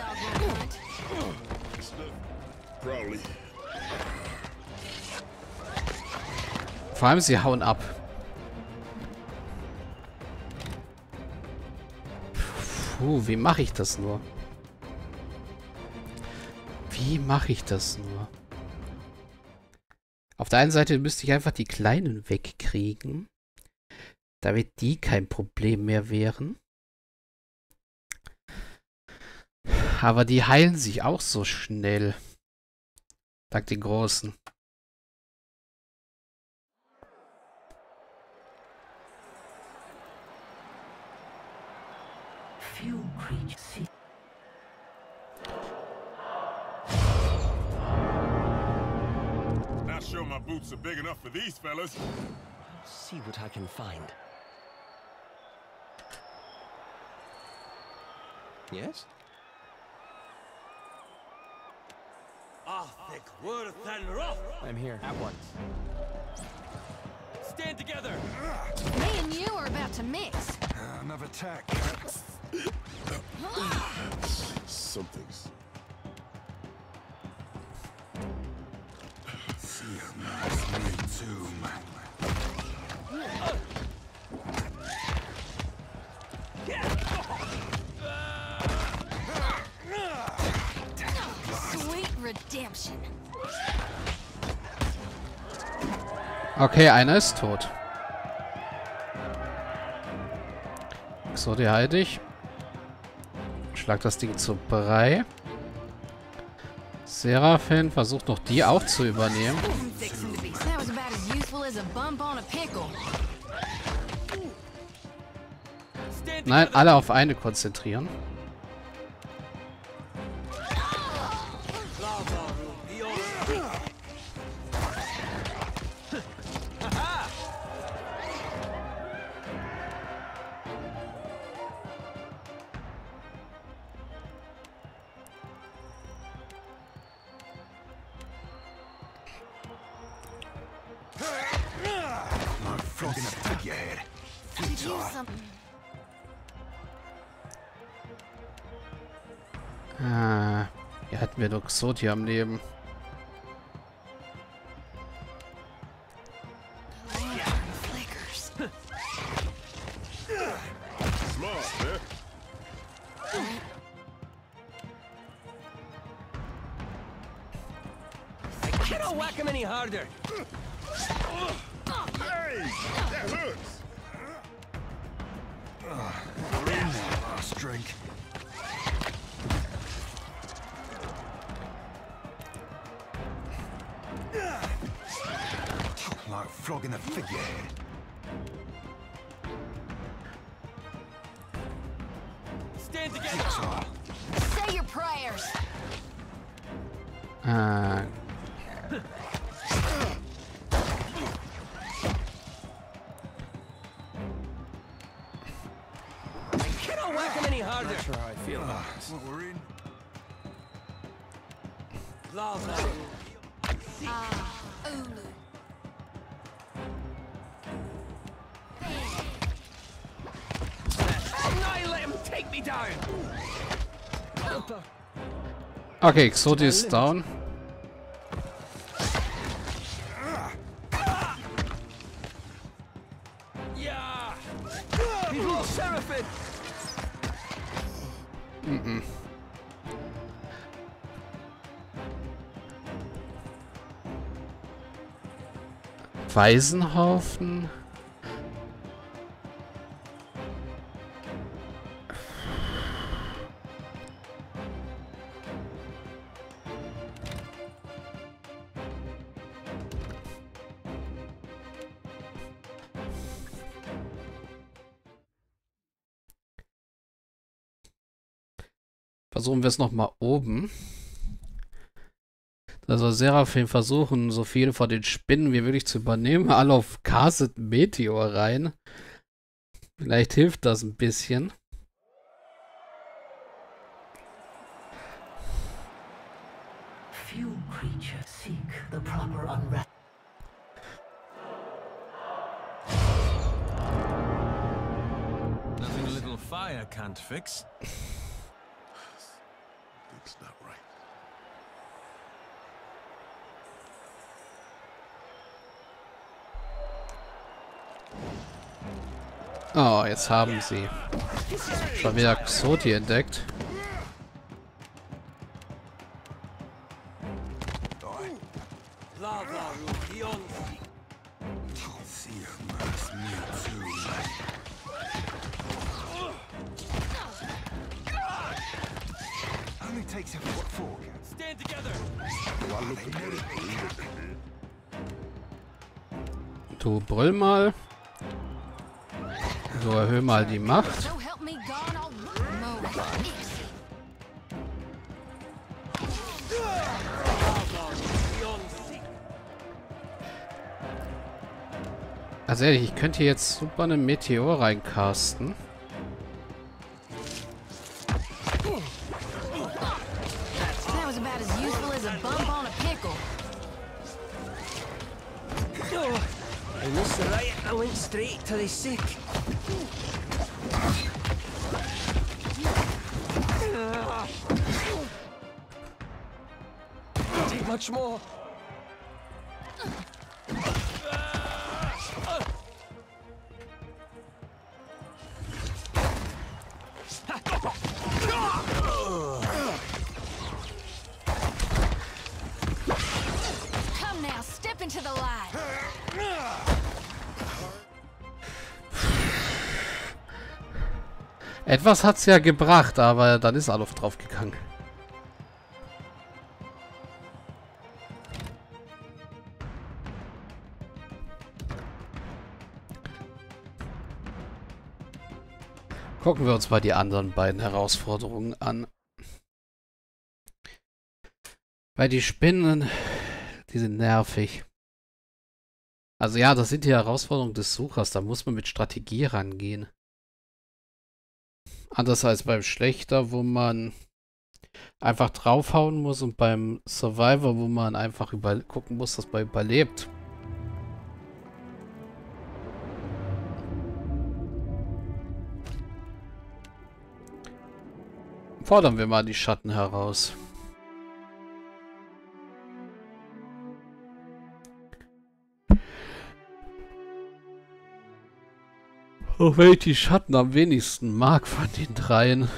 dog won't hunt. Probably. Vor allem, sie hauen ab. Puh, wie mache ich das nur? Wie mache ich das nur? Auf der einen Seite müsste ich einfach die Kleinen wegkriegen, damit die kein Problem mehr wären. Aber die heilen sich auch so schnell. Dank den Großen. Not sure my boots are big enough for these fellas. I'll see what I can find. Yes? I'm here at once. Stand together. Me and you are about to mix. Another attack. Something's. See him. Me too, man. Okay, einer ist tot. So, die halte ich. Schlag das Ding zu Brei. Seraphen versucht noch die auch zu übernehmen. Nein, alle auf eine konzentrieren. Ah, hier hatten wir doch Xoti am Leben. Okay, Xoti ist down. Mm-mm. Waisenhaufen. Versuchen wir es nochmal oben. Das soll Seraphim versuchen, so viele von den Spinnen wie möglich zu übernehmen. Alle auf Casted Meteor rein. Vielleicht hilft das ein bisschen. Nothing a little fire can't fix. That's not right. Oh, jetzt haben sie schon wieder Xoti entdeckt. Du brüll mal. So, erhöh mal die Macht. Also ehrlich, ich könnte hier jetzt super eine Meteor reincasten. Etwas hat's ja gebracht, aber dann ist Aluf draufgegangen. Gucken wir uns mal die anderen beiden Herausforderungen an. Weil die Spinnen, die sind nervig. Also ja, das sind die Herausforderungen des Suchers. Da muss man mit Strategie rangehen. Anders als beim Schlechter, wo man einfach draufhauen muss, und beim Survivor, wo man einfach gucken muss, dass man überlebt. Fordern wir mal die Schatten heraus. Auch wenn ich die Schatten am wenigsten mag von den dreien.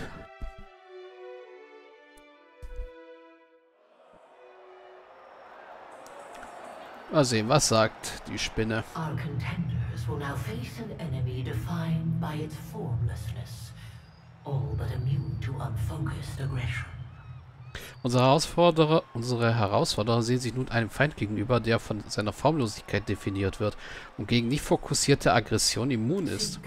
Mal sehen, was sagt die Spinne. Our contenders will now face an enemy defined by its formlessness, all but immune to unfocused aggression. Unsere Herausforderer sehen sich nun einem Feind gegenüber, der von seiner Formlosigkeit definiert wird und gegen nicht fokussierte Aggression immun ist.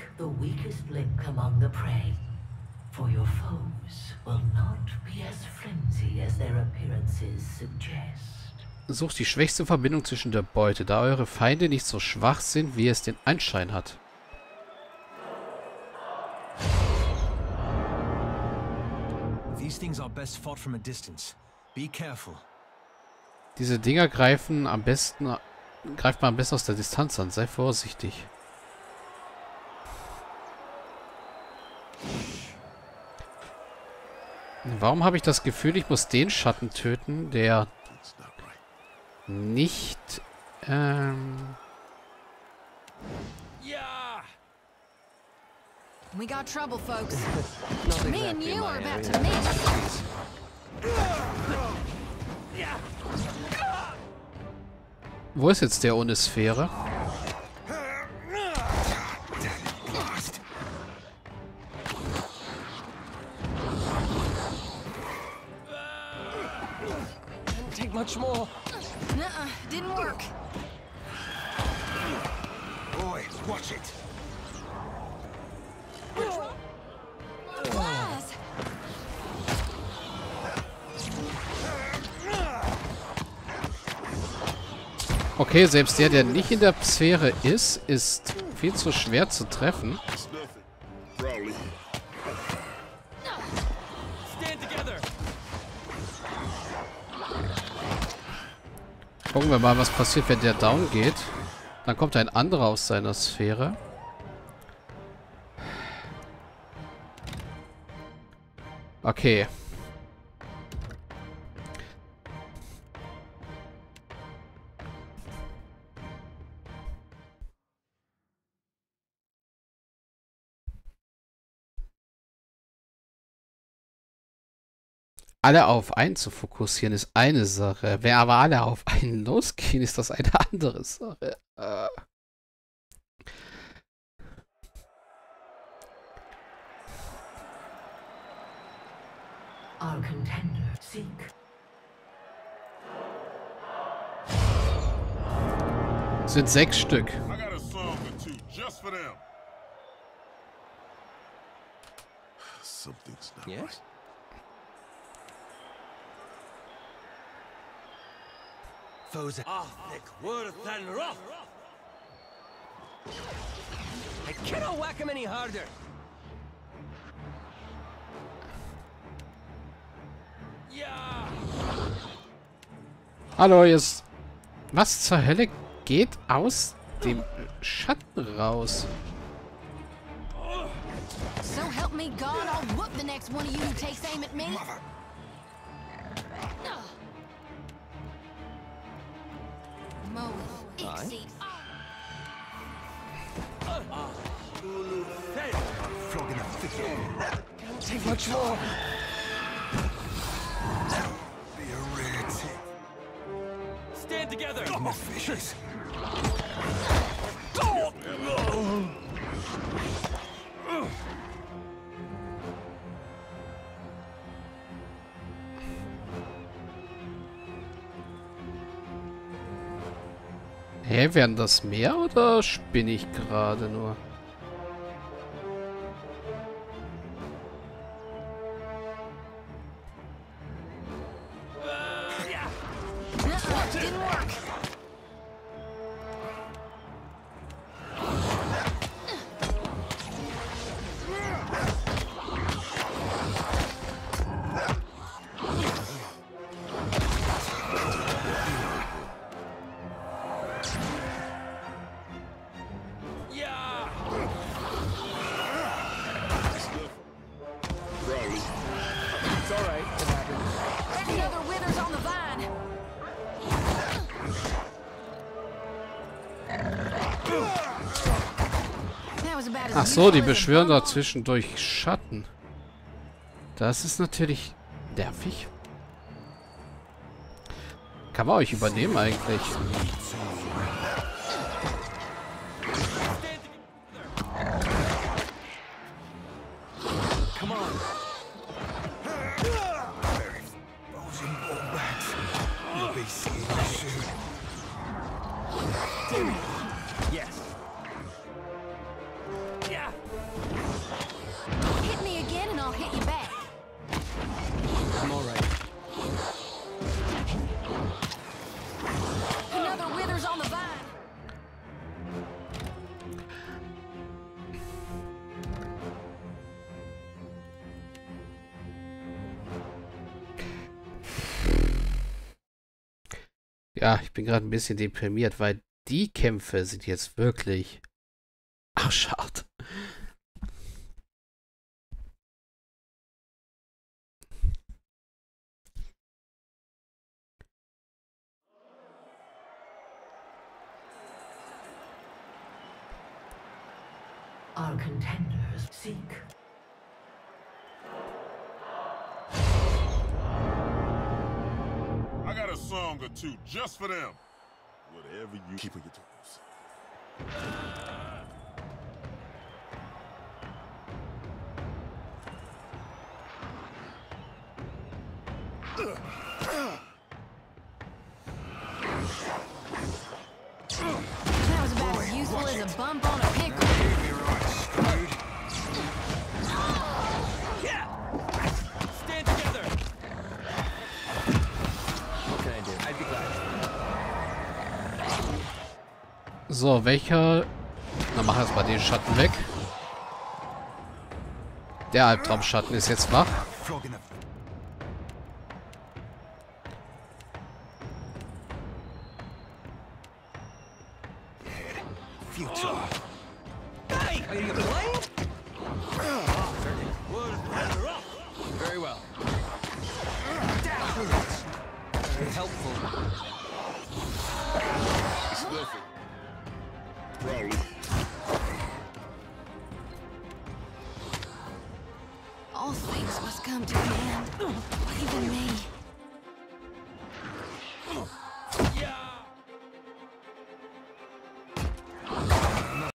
Sucht die schwächste Verbindung zwischen der Beute, da eure Feinde nicht so schwach sind, wie es den Anschein hat. Diese Dinger greift man am besten aus der Distanz an. Sei vorsichtig. Warum habe ich das Gefühl, ich muss den Schatten töten, der nicht We got trouble, folks. Me and you are about to meet. Wo ist jetzt der ohne Sphäre? Take much more. Didn't work. Boys, watch it. Okay, selbst der nicht in der Sphäre ist, ist viel zu schwer zu treffen. Gucken wir mal, was passiert, wenn der down geht. Dann kommt ein anderer aus seiner Sphäre. Okay. alle auf einen zu fokussieren, ist eine Sache. Wer aber alle auf einen losgehen, ist das eine andere Sache. Our contender, seek. Es sind 6 Stück. Yes? Foes Arthic, worth and rough. I cannot whack him any harder. Ja. Hallo, jetzt. Was zur Hölle geht aus dem Schatten raus? So help me God, I'll whoop the next one of you who takes aim at me. Take much more. Be a rarity. Stand together. Come on, fishes. Hä, werden das mehr oder spinne ich gerade nur? Ach so, die beschwören da zwischendurch Schatten. Das ist natürlich nervig. Kann man euch übernehmen eigentlich? Ja, ich bin gerade ein bisschen deprimiert, weil die Kämpfe sind jetzt wirklich arschhart. Our contenders seek. I got a song or two just for them. Whatever you keep on your toes. That was about as useful as a bump on a pickle. So, welcher... Dann mach erstmal den Schatten weg. Der Albtraumschatten ist jetzt wach. All things This was come to an end. Even me.